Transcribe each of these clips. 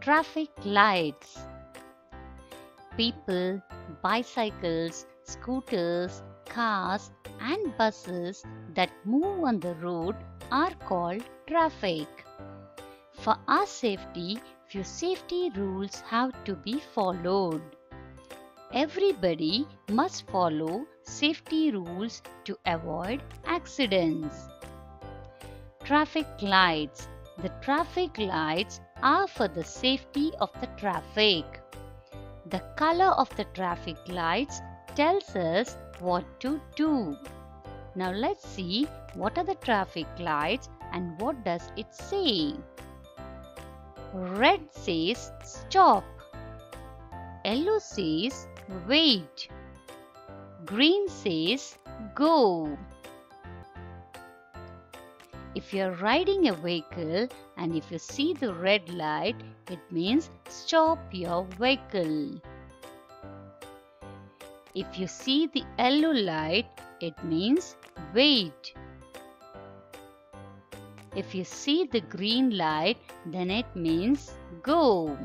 Traffic lights. People, bicycles, scooters, cars and buses that move on the road are called traffic. For our safety, few safety rules have to be followed. Everybody must follow safety rules to avoid accidents. Traffic lights. The traffic lights are for the safety of the traffic. The color of the traffic lights tells us what to do. Now let's see what are the traffic lights and what does it say. Red says stop. Yellow says wait. Green says go. If you are riding a vehicle and if you see the red light, it means stop your vehicle. If you see the yellow light, it means wait. If you see the green light, then it means go.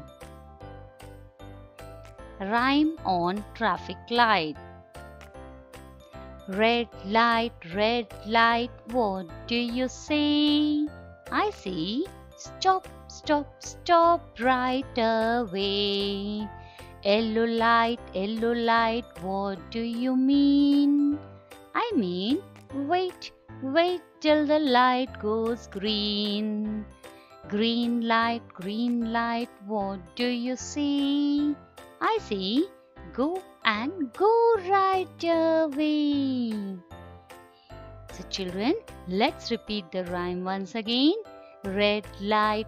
Rhyme on traffic light. Red light, what do you say? I say, stop right away. Yellow light, what do you mean? I mean, wait till the light goes green. Green light, what do you see? I see, go and go right away. So children, let's repeat the rhyme once again. Red light,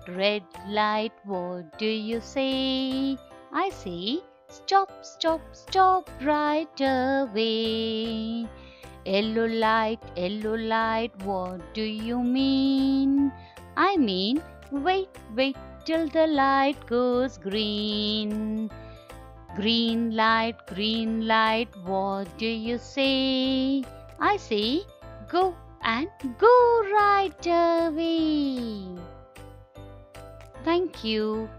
what do you say? I say, stop right away. Yellow light, what do you mean? I mean, wait till the light goes green. Green light, what do you say? I say, go and go right away. Thank you.